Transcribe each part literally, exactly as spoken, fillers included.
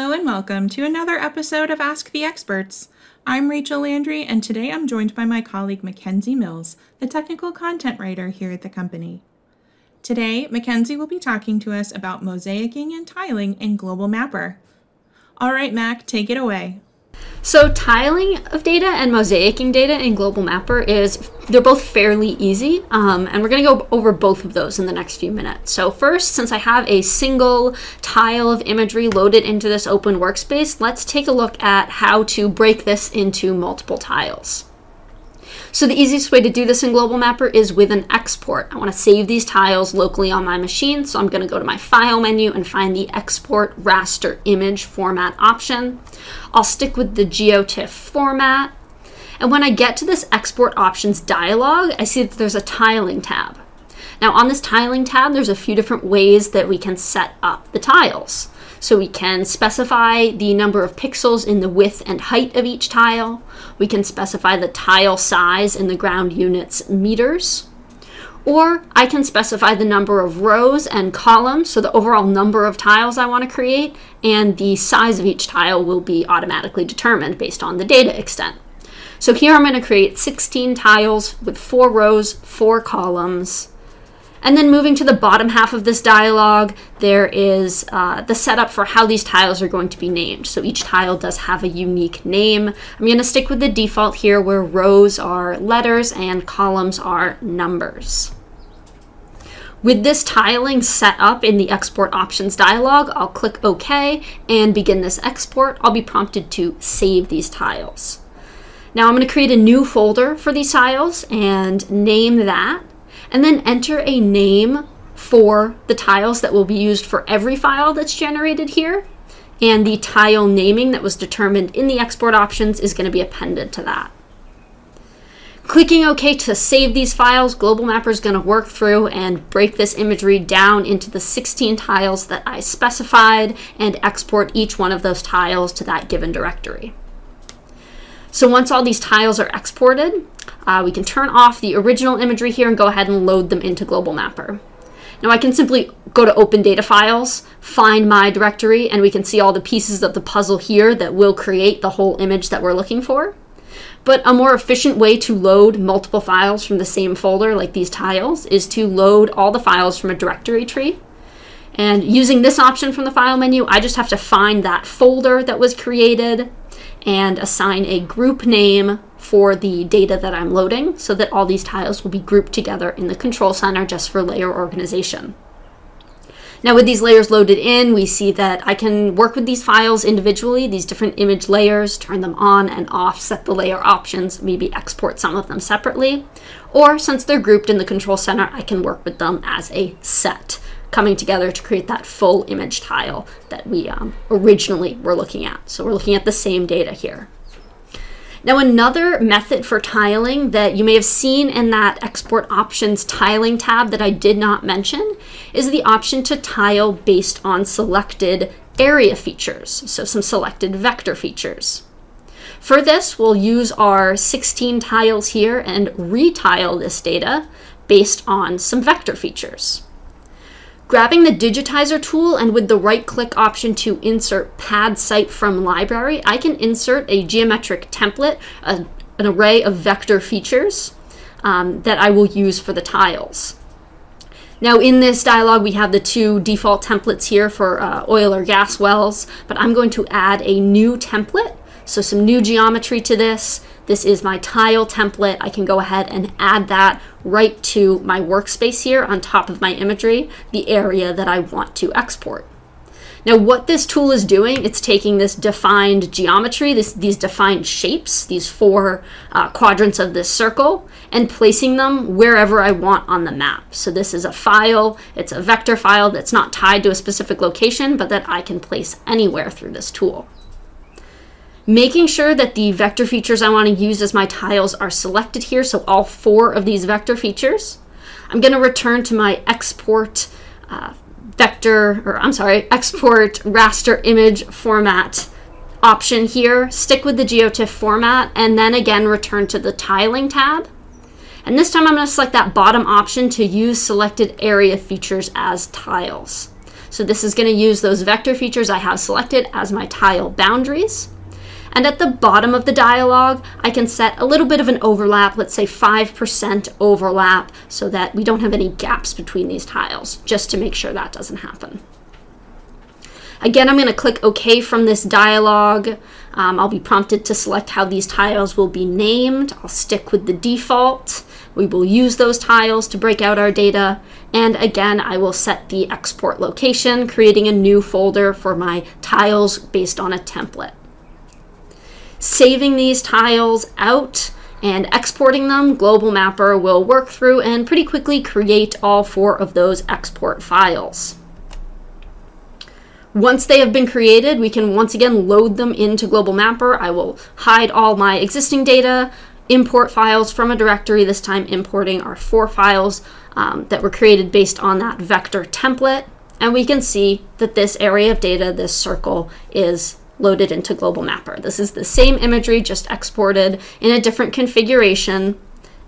Hello and welcome to another episode of Ask the Experts. I'm Rachel Landry, and today I'm joined by my colleague Mackenzie Mills, the technical content writer here at the company. Today, Mackenzie will be talking to us about mosaicing and tiling in Global Mapper. All right, Mac, take it away. So tiling of data and mosaicing data in Global Mapper is, they're both fairly easy, um, and we're going to go over both of those in the next few minutes. So first, since I have a single tile of imagery loaded into this open workspace, let's take a look at how to break this into multiple tiles. So the easiest way to do this in Global Mapper is with an export. I want to save these tiles locally on my machine, so I'm going to go to my File menu and find the Export Raster Image Format option. I'll stick with the GeoTIFF format, and when I get to this Export Options dialog, I see that there's a Tiling tab. Now on this Tiling tab, there's a few different ways that we can set up the tiles. So we can specify the number of pixels in the width and height of each tile. We can specify the tile size in the ground units meters. Or I can specify the number of rows and columns, so the overall number of tiles I want to create, and the size of each tile will be automatically determined based on the data extent. So here I'm going to create sixteen tiles with four rows, four columns. And then moving to the bottom half of this dialog, there is uh, the setup for how these tiles are going to be named. So each tile does have a unique name. I'm going to stick with the default here where rows are letters and columns are numbers. With this tiling set up in the Export Options dialog, I'll click OK and begin this export. I'll be prompted to save these tiles. Now I'm going to create a new folder for these tiles and name that, and then enter a name for the tiles that will be used for every file that's generated here. And the tile naming that was determined in the export options is going to be appended to that. Clicking OK to save these files, Global Mapper is going to work through and break this imagery down into the sixteen tiles that I specified and export each one of those tiles to that given directory. So once all these tiles are exported, uh, we can turn off the original imagery here and go ahead and load them into Global Mapper. Now I can simply go to Open Data Files, find my directory, and we can see all the pieces of the puzzle here that will create the whole image that we're looking for. But a more efficient way to load multiple files from the same folder, like these tiles, is to load all the files from a directory tree. And using this option from the File menu, I just have to find that folder that was created and assign a group name for the data that I'm loading so that all these tiles will be grouped together in the Control Center just for layer organization. Now with these layers loaded in, we see that I can work with these files individually, these different image layers, turn them on and off, set the layer options, maybe export some of them separately. Or since they're grouped in the Control Center, I can work with them as a set, coming together to create that full image tile that we um, originally were looking at. So we're looking at the same data here. Now another method for tiling that you may have seen in that Export Options Tiling tab that I did not mention is the option to tile based on selected area features, so some selected vector features. For this, we'll use our sixteen tiles here and retile this data based on some vector features. Grabbing the digitizer tool and with the right click option to insert pad site from library, I can insert a geometric template, a, an array of vector features um, that I will use for the tiles. Now in this dialog, we have the two default templates here for uh, oil or gas wells, but I'm going to add a new template. So some new geometry to this. This is my tile template. I can go ahead and add that right to my workspace here on top of my imagery, the area that I want to export. Now what this tool is doing, it's taking this defined geometry, this, these defined shapes, these four uh, quadrants of this circle, and placing them wherever I want on the map. So this is a file, it's a vector file that's not tied to a specific location, but that I can place anywhere through this tool. Making sure that the vector features I want to use as my tiles are selected here, so all four of these vector features. I'm going to return to my export uh, vector, or I'm sorry, export raster image format option here, stick with the GeoTIFF format, and then again return to the tiling tab. And this time I'm going to select that bottom option to use selected area features as tiles. So this is going to use those vector features I have selected as my tile boundaries. And at the bottom of the dialog, I can set a little bit of an overlap, let's say five percent overlap, so that we don't have any gaps between these tiles, just to make sure that doesn't happen. Again, I'm going to click OK from this dialog. Um, I'll be prompted to select how these tiles will be named. I'll stick with the default. We will use those tiles to break out our data. And again, I will set the export location, creating a new folder for my tiles based on a template. Saving these tiles out and exporting them, Global Mapper will work through and pretty quickly create all four of those export files. Once they have been created, we can once again load them into Global Mapper. I will hide all my existing data, import files from a directory, this time importing our four files um, that were created based on that vector template. And we can see that this area of data, this circle, is loaded into Global Mapper. This is the same imagery, just exported in a different configuration.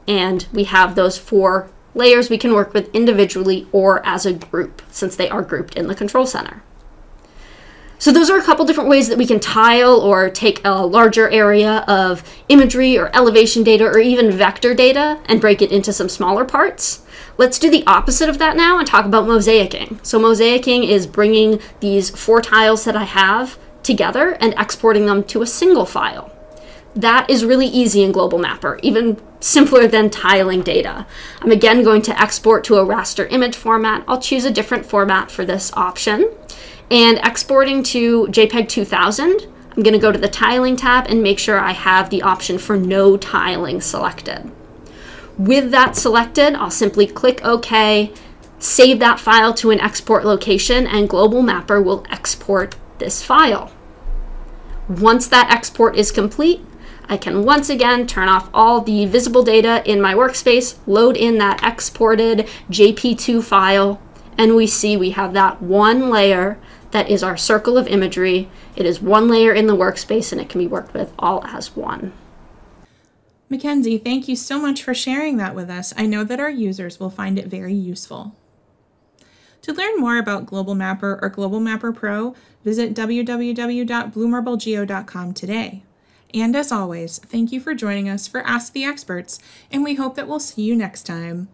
And we have those four layers we can work with individually or as a group, since they are grouped in the control center. So those are a couple different ways that we can tile or take a larger area of imagery or elevation data or even vector data and break it into some smaller parts. Let's do the opposite of that now and talk about mosaicing. So mosaicing is bringing these four tiles that I have together and exporting them to a single file. That is really easy in Global Mapper, even simpler than tiling data. I'm again going to export to a raster image format. I'll choose a different format for this option. And exporting to JPEG two thousand, I'm going to go to the tiling tab and make sure I have the option for no tiling selected. With that selected, I'll simply click OK, save that file to an export location, and Global Mapper will export this file. Once that export is complete, I can once again turn off all the visible data in my workspace, load in that exported J P two file, and we see we have that one layer that is our circle of imagery. It is one layer in the workspace and it can be worked with all as one. Mackenzie, thank you so much for sharing that with us. I know that our users will find it very useful. To learn more about Global Mapper or Global Mapper Pro, visit w w w dot blue marble geo dot com today. And as always, thank you for joining us for Ask the Experts, and we hope that we'll see you next time.